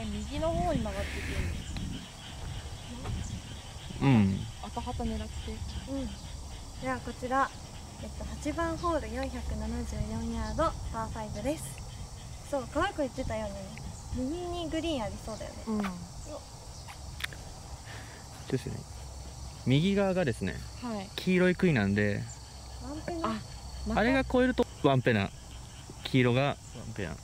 れ右の方に曲がっていくるんです。赤旗狙って、ではこちら、8番ホール474ヤードパー5です。そう、可愛く言ってたよね、右にグリーンありそうだよね、ですね。右側がですね、黄色い杭なんで、あれが越えるとワンペナ、黄色がワンペナ、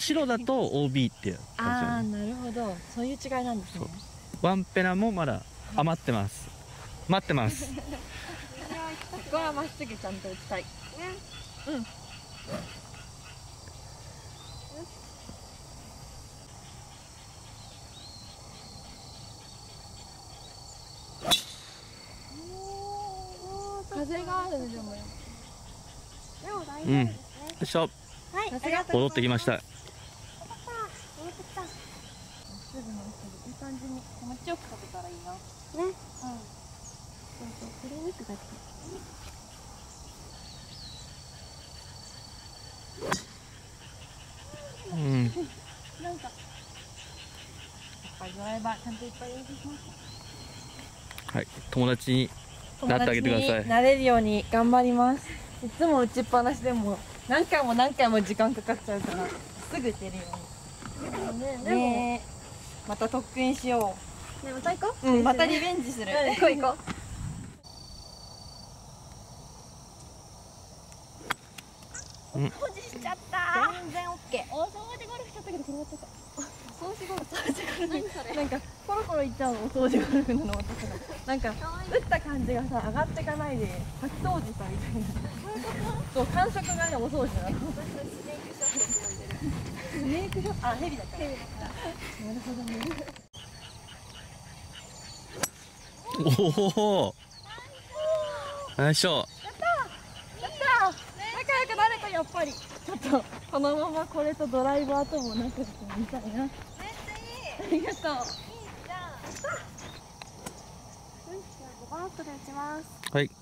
白だと OB っていう感じ。ああ、なるほど、そういう違いなんですね。ワンペナもまだ余ってます、待ってます。ここはまっすぐちゃんと打ちたいね。風があるのでも大丈夫ですね。よいしょ。戻ってきました。戻ってきた。まっすぐまっすぐ、いい感じに気持ちよく立てたらいいな。ね。そうそう、振り抜くだけ。なんか。弱い場ちゃんといっぱい練習しました。はい、友達に。なってあげてください。なれるように頑張ります。いつも打ちっぱなしでも何回も何回も時間かかっちゃうから、すぐ打てるように。ね、また特訓しよう。ね、また行こう。またリベンジする。行こう行こう。保持しちゃった。全然オッケー。お掃除ゴルフしちゃったけど転がっちゃった。お掃除ゴルフ。何それ。なんかコロコロいっちゃうのお掃除ゴルフなの私が。なんか打った感じがさ上がっていかないで掃き掃除さみたいな。そう感触がねお掃除なの。私のスネークショットって呼んでる。スネークショット。あヘビだから。なるほどね。おお。ナイスショー。やっぱりちょっとこのままこれとドライバーともなくてみたいな。めっちゃいい。ありがとう。いいじゃん。5番ウッドで打ちます。はい。ち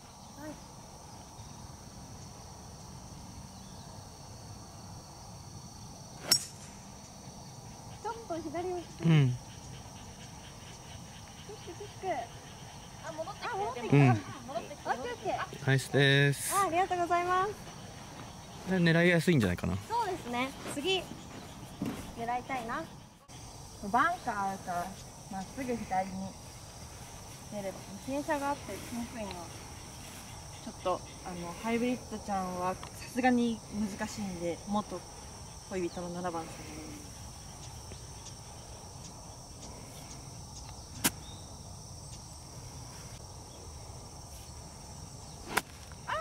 ょっと左を引く。キック。あ戻ってきた。オッケー。ナイスです。ありがとうございます。狙いやすいんじゃないかな。そうですね。次狙いたいな。バンカーあるからまっすぐ左に出れば傾斜があって打ちにくいの。ちょっとハイブリッドちゃんはさすがに難しいんで、元恋人の7番さんです。ああ、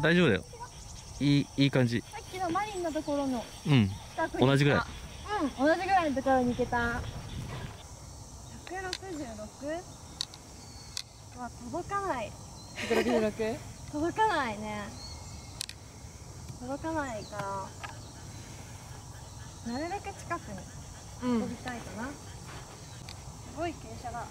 大丈夫だよ。いい感じ。さっきのマリンのところの近くに、同じぐらい。同じぐらいのところに行けた。166は届かない。166 届かないね。届かないからなるべく近くに飛びたいかな。すごい傾斜が。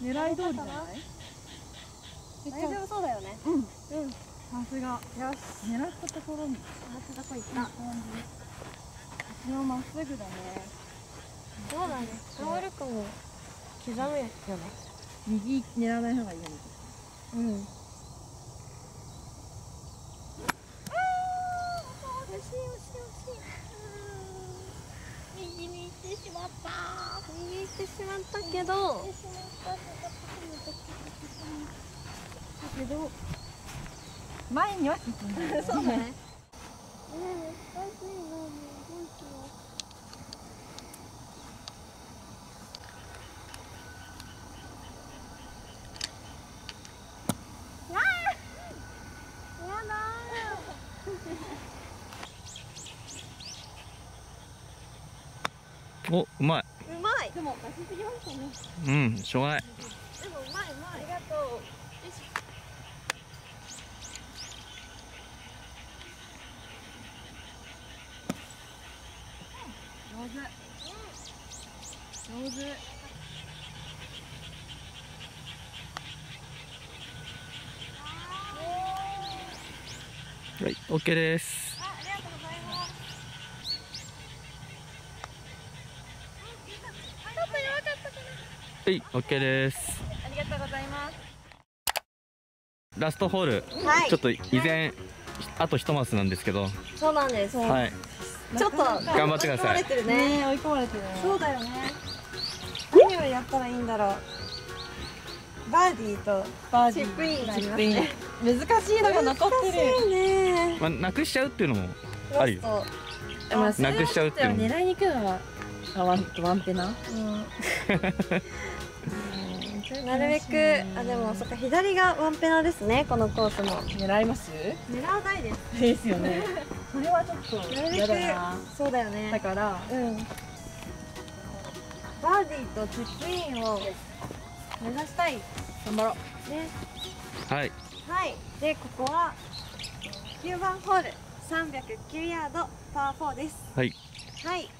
狙い通りじゃない？大丈夫そうだよね。さすが。よし。狙ったところに。さすがこいった。こっちはまっすぐだね。そうだね。変わるかも。刻めじゃない。右狙わない方がいいよね。惜しい。右に行ってしまった。してしまったけど、前にはそうだね。お、うまい。でも出しすぎましたね。しょうがない。でもうまい。ありがとう。よし。上手。上手。はい、OK です。ありがとうございます。ちょっと弱かったかな。はい、OK です。ありがとうございます。ラストホール、はい、ちょっと依然、はい、あと一マスなんですけど。そうなんです。はい。ちょっと頑張ってください。追い込まれてるね。追い込まれてるね。そうだよね。何をやったらいいんだろう。バーディーとバーディーチップインがありますね。難しいのが残ってるね。まあ、なくしちゃうっていうのもあるよ。なくしちゃうっていうのも狙いに行くのはワンペナ。なるべく、あ、でもそっか、左がワンペナですね。このコースも狙います。狙わないです。ですよね。それはちょっと嫌だな。そうだよね。だからバーディーとチップインを目指したい。頑張ろうね。はいはい。で、ここは9番ホール、309ヤードパー4です。はいはい。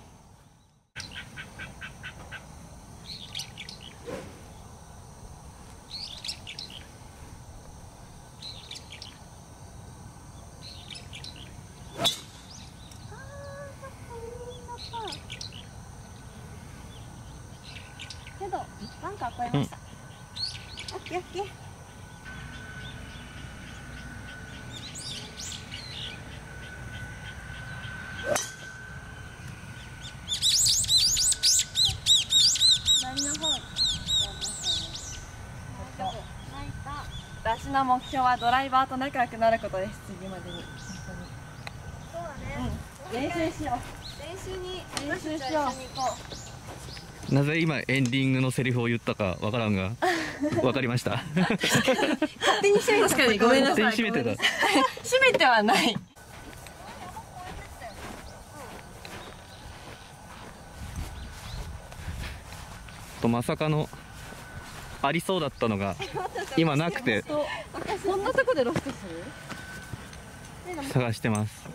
けどバンカー越えました。オッケーオッケー。私の目標はドライバーと仲良くなることです。次までに。そうだね。練習しよう。練習に。練習しよう。なぜ今エンディングのセリフを言ったかわからんが、わかりました。勝手に締めた。確かにごめんなさい。締めてた。締めてはない。とまさかの。ありそうだったのが今なくて、そんなとこでロスする？探してます。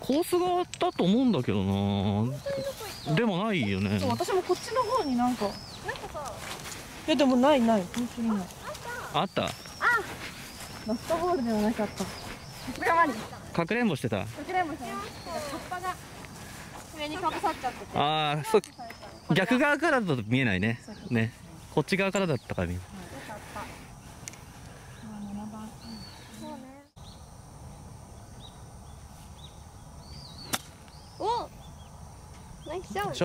コースがあったと思うんだけどな。でもないよね。私もこっちの方になんか。え、でもないない。本当にない。あった。あ、ラストボールではなかった。かくれんぼしてた。かくれんぼしてました。葉っぱが上にかぶさっちゃってて。ああ、そう。逆側からだと見えないね。ね。こっち側からだったからね。お、ナイスショット。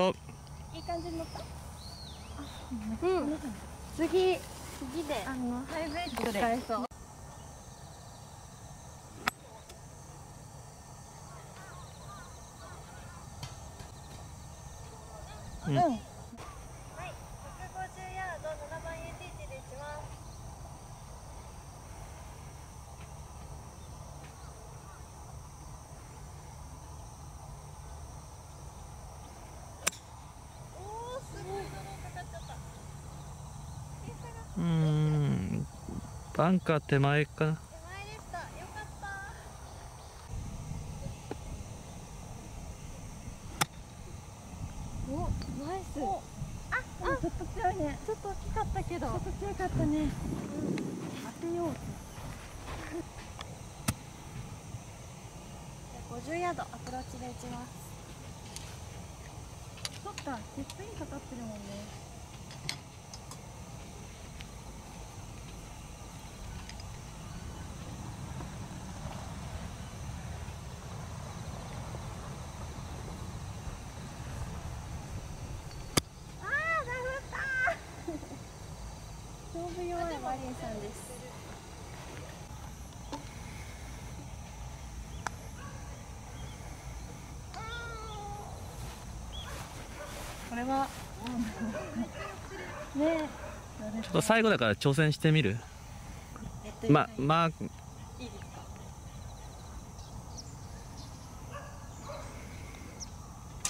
いい感じに乗った。うん。次でハイブリッドで使えそう。うん。バンカー手前かな。手前でした。よかった。お、ナイス。あ、ちょっと強いね。ちょっと大きかったけど。ちょっと強かったね。当てよう。50ヤードアプローチで打ちます。そっか、チップインかかってるもんね。マリンさんです。これはね、ちょっと最後だから挑戦してみる。まあ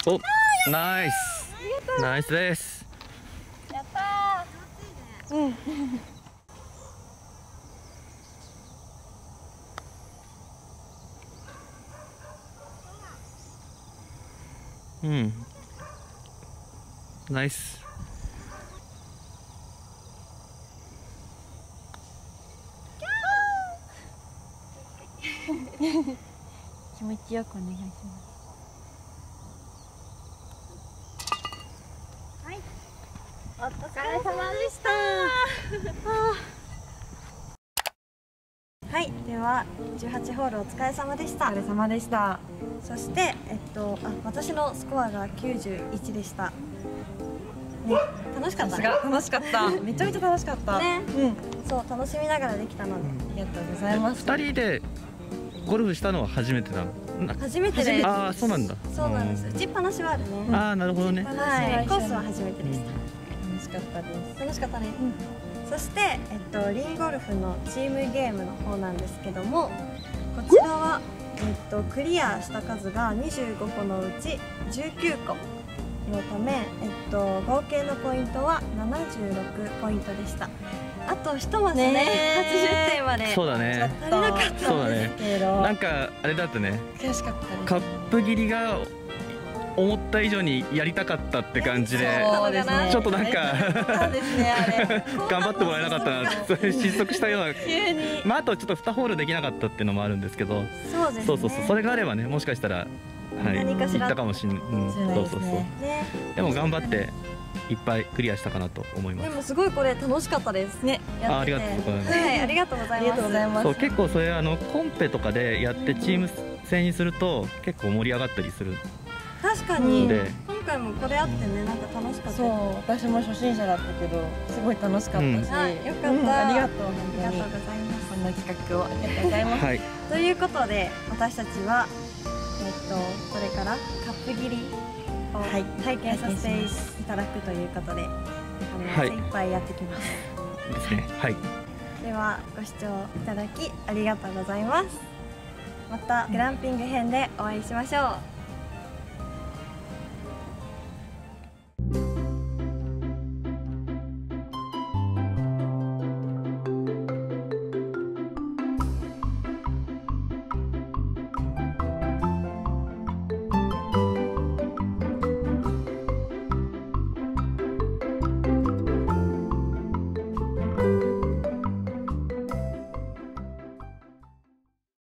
お、ナイスナイスです。やったー。うん。ナイス。気持ちよくお願いします。はい、お疲れ様でした。はい、では18ホールお疲れ様でした。お疲れ様でした。そして私のスコアが91でした。ね、楽しかった。楽しかった。めちゃめちゃ楽しかった。ね、うん、そう楽しみながらできたので、ありがとうございます。二人でゴルフしたのは初めてなの？初めてです。ああ、そうなんだ。そうなんです。打ちっぱなしはあるね。ああ、なるほどね。はい、コースは初めてでした。楽しかったです。楽しかったね。そしてリーゴルフのチームゲームの方なんですけども、こちらはクリアした数が25個のうち19個。のため、合計のポイントは76ポイントでした。あと一マスね、80点まで。そうだね。足りなかったんですけど。なんかあれだったね。悔しかったね。カップ切りが思った以上にやりたかったって感じで、ちょっとなんか頑張ってもらえなかったな、失速したような。まああとちょっと2ホールできなかったっていうのもあるんですけど、そうそうそう、それがあればね、もしかしたら。はい、行ったかもしれない。そうそうそう。でも頑張っていっぱいクリアしたかなと思います。でもすごいこれ楽しかったですね。ありがとうございます。はい、ありがとうございます。そう、結構それコンペとかでやってチーム戦にすると結構盛り上がったりする。確かに。今回もこれあってね、なんか楽しかった。そう、私も初心者だったけどすごい楽しかったし。よかった。ありがとう。ありがとうございます。こんな企画をありがとうございます。ということで私たちは。これからカップ切りを体験させていただくということで、精一杯やってきます。ですね。はい。ではご視聴いただきありがとうございます。またグランピング編でお会いしましょう。